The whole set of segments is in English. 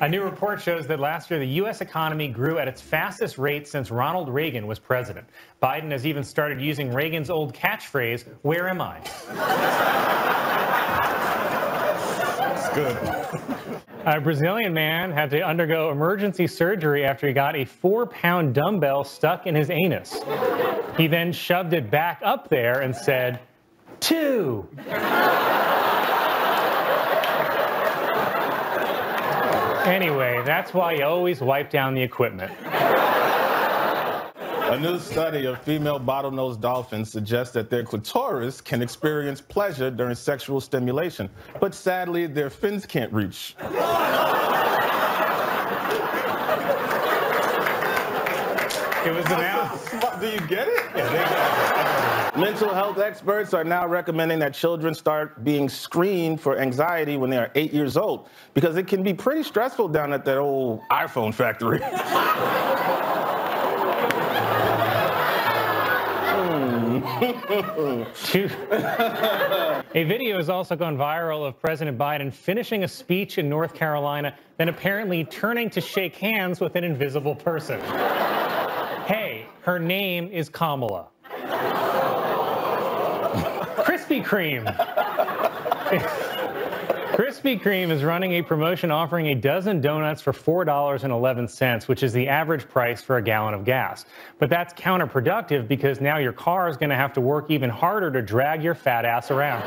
A new report shows that last year the U.S. economy grew at its fastest rate since Ronald Reagan was president. Biden has even started using Reagan's old catchphrase, "Where am I?" That's good. A Brazilian man had to undergo emergency surgery after he got a 4-pound dumbbell stuck in his anus. He then shoved it back up there and said, "Two." Anyway, that's why you always wipe down the equipment. A new study of female bottlenose dolphins suggests that their clitoris can experience pleasure during sexual stimulation, but sadly, their fins can't reach. It was announced. Do you get it? Yeah, they got it. Mental health experts are now recommending that children start being screened for anxiety when they are 8 years old, because it can be pretty stressful down at that old iPhone factory. A video has also gone viral of President Biden finishing a speech in North Carolina, then apparently turning to shake hands with an invisible person. Hey, her name is Kamala. Krispy Kreme. Krispy Kreme is running a promotion offering a dozen donuts for $4.11, which is the average price for a gallon of gas. But that's counterproductive, because now your car is going to have to work even harder to drag your fat ass around.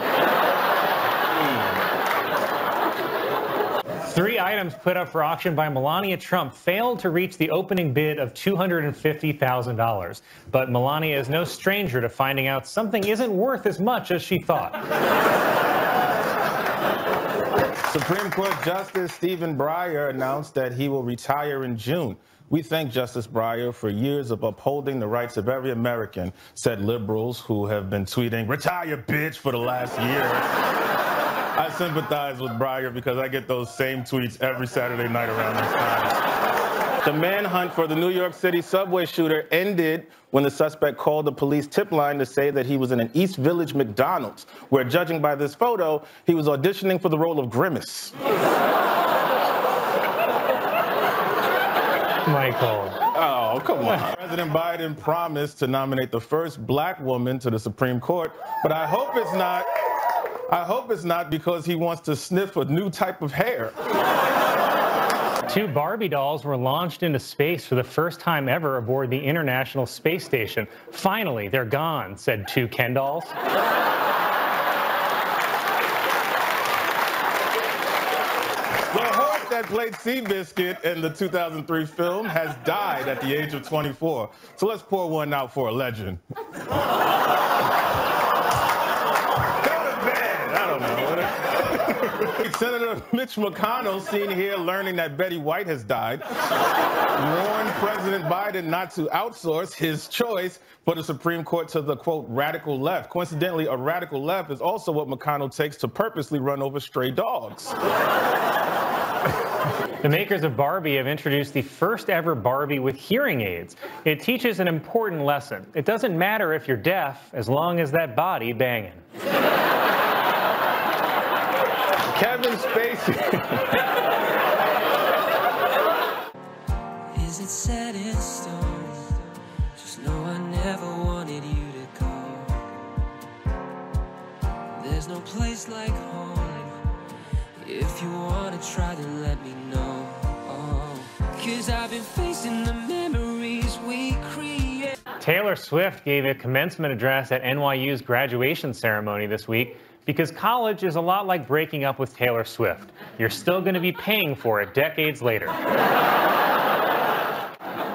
Three items put up for auction by Melania Trump failed to reach the opening bid of $250,000. But Melania is no stranger to finding out something isn't worth as much as she thought. Supreme Court Justice Stephen Breyer announced that he will retire in June. "We thank Justice Breyer for years of upholding the rights of every American," said liberals who have been tweeting, "Retire, bitch," for the last year. I sympathize with Breyer because I get those same tweets every Saturday night around this time. The manhunt for the New York City subway shooter ended when the suspect called the police tip line to say that he was in an East Village McDonald's, where, judging by this photo, he was auditioning for the role of Grimace. Michael. Oh, come on. President Biden promised to nominate the first black woman to the Supreme Court, but I hope it's not because he wants to sniff a new type of hair. Two Barbie dolls were launched into space for the first time ever aboard the International Space Station. "Finally, they're gone," said two Ken dolls. The horse that played Seabiscuit in the 2003 film has died at the age of 24. So let's pour one out for a legend. Go to bed. I don't know. Senator Mitch McConnell, seen here learning that Betty White has died, warned President Biden not to outsource his choice for the Supreme Court to the, quote, radical left. Coincidentally, a radical left is also what McConnell takes to purposely run over stray dogs. The makers of Barbie have introduced the first ever Barbie with hearing aids. It teaches an important lesson. It doesn't matter if you're deaf, as long as that body banging. Kevin Spacey. Is it set in stone? Just know I never wanted you to go. There's no place like home. If you wanna try, then let me know. Oh. 'Cause I've been facing the memories we create. Taylor Swift gave a commencement address at NYU's graduation ceremony this week, because college is a lot like breaking up with Taylor Swift. You're still going to be paying for it decades later.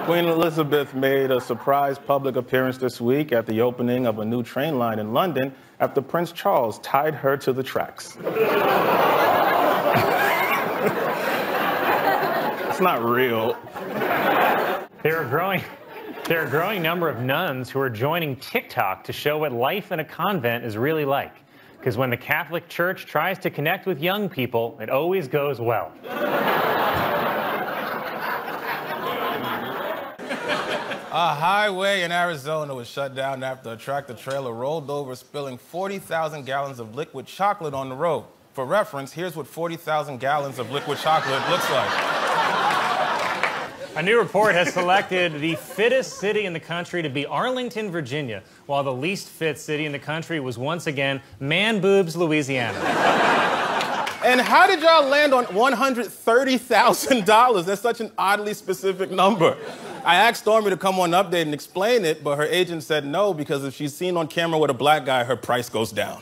Queen Elizabeth made a surprise public appearance this week at the opening of a new train line in London after Prince Charles tied her to the tracks. It's not real. There are a growing number of nuns who are joining TikTok to show what life in a convent is really like. Because when the Catholic Church tries to connect with young people, it always goes well. A highway in Arizona was shut down after a tractor trailer rolled over, spilling 40,000 gallons of liquid chocolate on the road. For reference, here's what 40,000 gallons of liquid chocolate looks like. A new report has selected the fittest city in the country to be Arlington, Virginia, while the least fit city in the country was once again Man Boobs, Louisiana. And how did y'all land on $130,000? That's such an oddly specific number. I asked Stormy to come on an update and explain it, but her agent said no, because if she's seen on camera with a black guy, her price goes down.